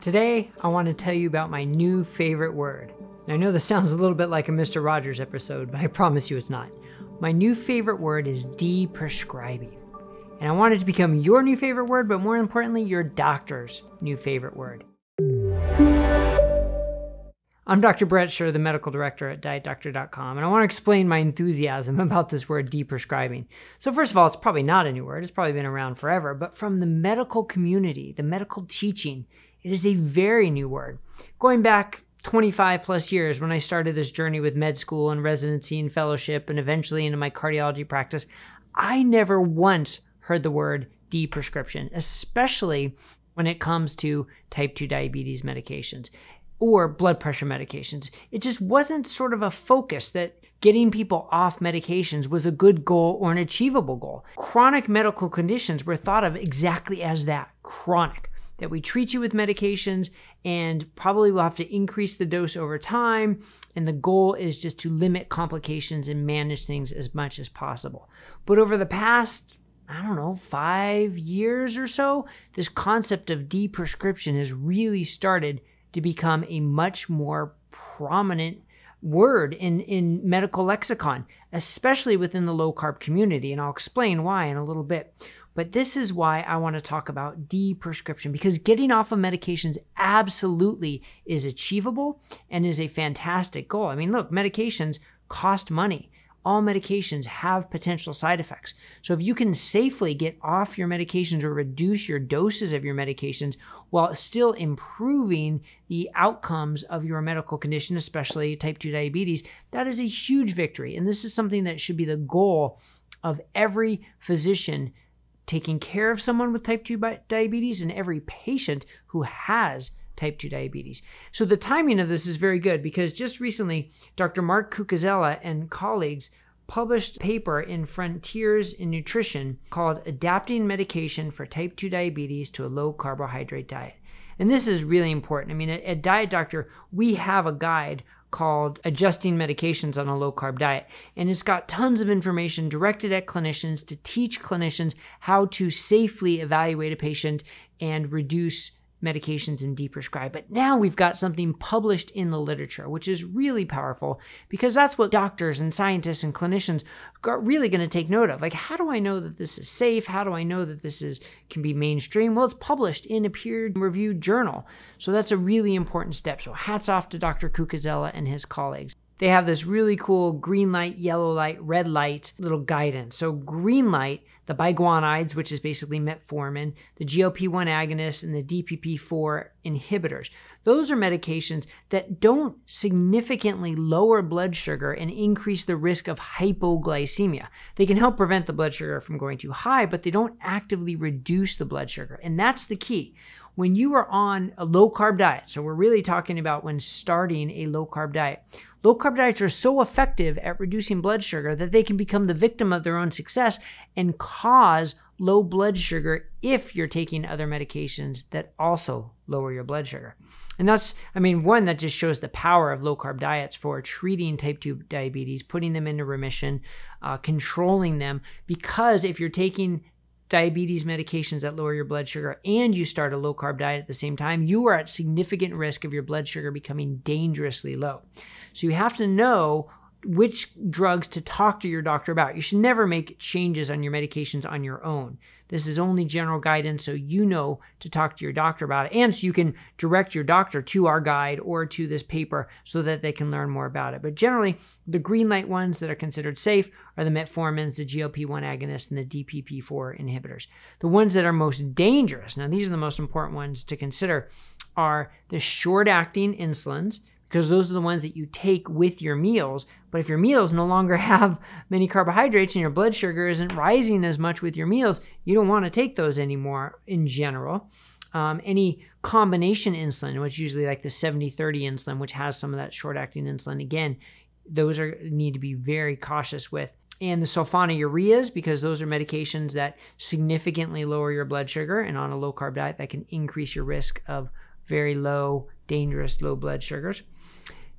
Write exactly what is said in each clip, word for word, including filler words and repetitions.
Today, I want to tell you about my new favorite word. And I know this sounds a little bit like a Mister Rogers episode, but I promise you it's not. My new favorite word is de-prescribing. And I want it to become your new favorite word, but more importantly, your doctor's new favorite word. I'm Doctor Brett Scher, the medical director at diet doctor dot com, and I want to explain my enthusiasm about this word de-prescribing. So first of all, it's probably not a new word. It's probably been around forever, but from the medical community, the medical teaching, it is a very new word. Going back twenty-five plus years when I started this journey with med school and residency and fellowship and eventually into my cardiology practice, I never once heard the word de-prescription, especially when it comes to type two diabetes medications or blood pressure medications. It just wasn't sort of a focus that getting people off medications was a good goal or an achievable goal. Chronic medical conditions were thought of exactly as that, chronic, that we treat you with medications and probably will have to increase the dose over time, and the goal is just to limit complications and manage things as much as possible. But over the past, I don't know, five years or so, this concept of de-prescription has really started to become a much more prominent word in, in medical lexicon, especially within the low-carb community, and I'll explain why in a little bit. But this is why I want to talk about de-prescription, because getting off of medications absolutely is achievable and is a fantastic goal. I mean, look, medications cost money. All medications have potential side effects. So if you can safely get off your medications or reduce your doses of your medications while still improving the outcomes of your medical condition, especially type two diabetes, that is a huge victory. And this is something that should be the goal of every physician taking care of someone with type two diabetes and every patient who has type two diabetes. So the timing of this is very good because just recently, Doctor Mark Cucuzzella and colleagues published a paper in Frontiers in Nutrition called Adapting Medication for Type two Diabetes to a Low Carbohydrate Diet. And this is really important. I mean, at Diet Doctor, we have a guide called Adjusting Medications on a Low Carb Diet. And it's got tons of information directed at clinicians to teach clinicians how to safely evaluate a patient and reduce medications and de-prescribe. But now we've got something published in the literature, which is really powerful because that's what doctors and scientists and clinicians are really going to take note of. Like, how do I know that this is safe? How do I know that this is can be mainstream? Well, it's published in a peer-reviewed journal. So that's a really important step. So hats off to Doctor Cucuzzella and his colleagues. They have this really cool green light, yellow light, red light little guidance. So green light, the biguanides, which is basically metformin, the G L P one agonists, and the D P P four inhibitors. Those are medications that don't significantly lower blood sugar and increase the risk of hypoglycemia. They can help prevent the blood sugar from going too high, but they don't actively reduce the blood sugar. And that's the key. When you are on a low-carb diet, so we're really talking about when starting a low-carb diet, low-carb diets are so effective at reducing blood sugar that they can become the victim of their own success and cause low blood sugar if you're taking other medications that also lower your blood sugar. And that's, I mean, one, that just shows the power of low-carb diets for treating type two diabetes, putting them into remission, uh, controlling them, because if you're taking diabetes medications that lower your blood sugar and you start a low carb diet at the same time, you are at significant risk of your blood sugar becoming dangerously low. So you have to know which drugs to talk to your doctor about. You should never make changes on your medications on your own. This is only general guidance, so you know to talk to your doctor about it, and so you can direct your doctor to our guide or to this paper so that they can learn more about it. But generally, the green light ones that are considered safe are the metformins, the G L P one agonists, and the D P P four inhibitors. The ones that are most dangerous, now these are the most important ones to consider, are the short-acting insulins, because those are the ones that you take with your meals. But if your meals no longer have many carbohydrates and your blood sugar isn't rising as much with your meals, you don't want to take those anymore in general. Um, any combination insulin, which is usually like the seventy thirty insulin, which has some of that short-acting insulin, again, those are need to be very cautious with. And the sulfonylureas, because those are medications that significantly lower your blood sugar, and on a low-carb diet, that can increase your risk of very low, dangerous low blood sugars.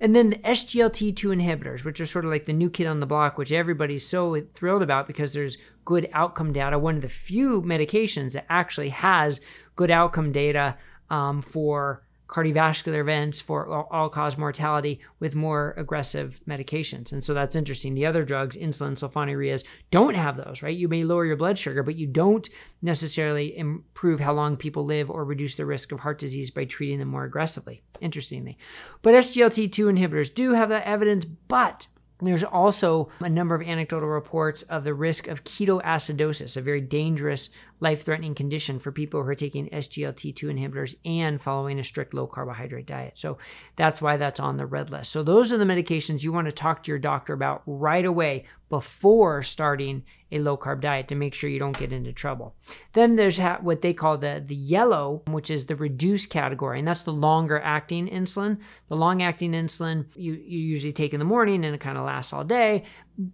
And then the S G L T two inhibitors, which are sort of like the new kid on the block, which everybody's so thrilled about because there's good outcome data. One of the few medications that actually has good outcome data um, for cardiovascular events, for all-cause mortality with more aggressive medications. And so that's interesting. The other drugs, insulin, sulfonylureas, don't have those, right? You may lower your blood sugar, but you don't necessarily improve how long people live or reduce the risk of heart disease by treating them more aggressively, interestingly. But S G L T two inhibitors do have that evidence, but there's also a number of anecdotal reports of the risk of ketoacidosis, a very dangerous, life-threatening condition for people who are taking S G L T two inhibitors and following a strict low-carbohydrate diet. So that's why that's on the red list. So those are the medications you want to talk to your doctor about right away before starting a low-carb diet to make sure you don't get into trouble. Then there's what they call the, the yellow, which is the reduced category, and that's the longer-acting insulin. The long-acting insulin you, you usually take in the morning and it kind of lasts all day.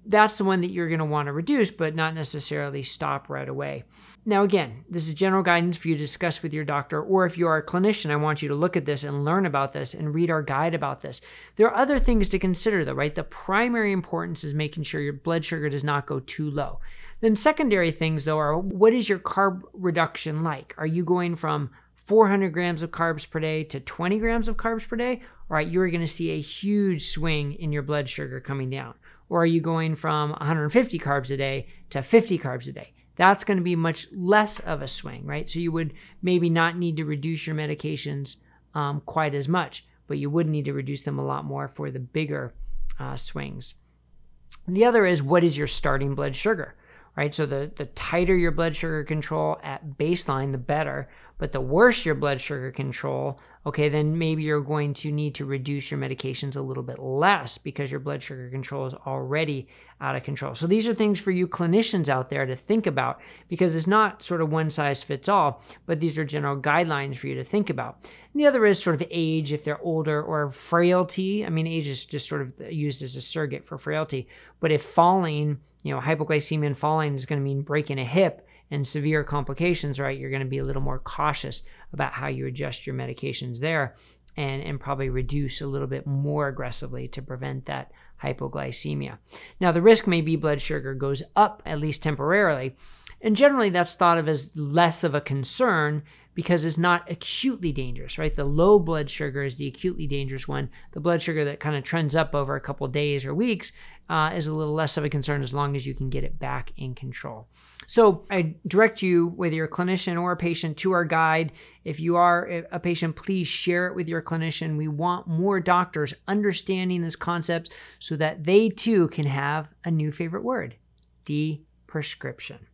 That's the one that you're going to want to reduce, but not necessarily stop right away. Now, again, this is general guidance for you to discuss with your doctor, or if you are a clinician, I want you to look at this and learn about this and read our guide about this. There are other things to consider, though, right? The primary importance is making sure your blood sugar does not go too low. Then secondary things, though, are what is your carb reduction like? Are you going from four hundred grams of carbs per day to twenty grams of carbs per day? All right, you're going to see a huge swing in your blood sugar coming down. Or are you going from one hundred fifty carbs a day to fifty carbs a day? That's going to be much less of a swing, right? So you would maybe not need to reduce your medications um, quite as much, but you would need to reduce them a lot more for the bigger uh, swings. The other is, what is your starting blood sugar, right? So the, the tighter your blood sugar control at baseline, the better, but the worse your blood sugar control, okay, then maybe you're going to need to reduce your medications a little bit less because your blood sugar control is already out of control. So these are things for you clinicians out there to think about, because it's not sort of one size fits all, but these are general guidelines for you to think about. And the other is sort of age, if they're older, or frailty. I mean, age is just sort of used as a surrogate for frailty, but if falling, you know, hypoglycemia and falling is going to mean breaking a hip and severe complications, right, you're going to be a little more cautious about how you adjust your medications there, and, and probably reduce a little bit more aggressively to prevent that hypoglycemia. Now, the risk may be blood sugar goes up, at least temporarily, and generally that's thought of as less of a concern because it's not acutely dangerous, right? The low blood sugar is the acutely dangerous one. The blood sugar that kind of trends up over a couple days or weeks uh, is a little less of a concern as long as you can get it back in control. So I direct you, whether you're a clinician or a patient, to our guide. If you are a patient, please share it with your clinician. We want more doctors understanding this concept so that they too can have a new favorite word, de-prescription.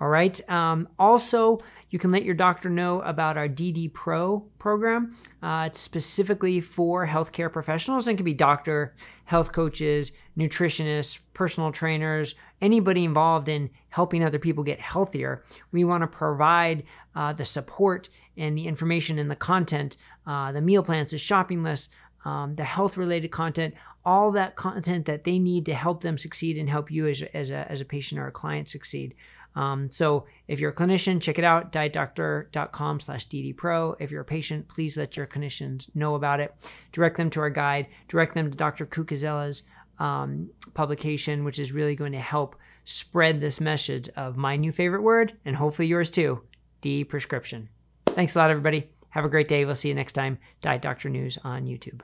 All right. Um, also, you can let your doctor know about our D D Pro program. Uh, it's specifically for healthcare professionals. It can be doctor, health coaches, nutritionists, personal trainers, anybody involved in helping other people get healthier. We want to provide uh, the support and the information and the content, uh, the meal plans, the shopping lists, um, the health-related content, all that content that they need to help them succeed and help you as, as, a, as a patient or a client succeed. Um, so if you're a clinician, check it out, diet doctor dot com slash D D Pro. If you're a patient, please let your clinicians know about it. Direct them to our guide. Direct them to Doctor Cucuzzella's um, publication, which is really going to help spread this message of my new favorite word, and hopefully yours too, de-prescription. Thanks a lot, everybody. Have a great day. We'll see you next time. Diet Doctor News on YouTube.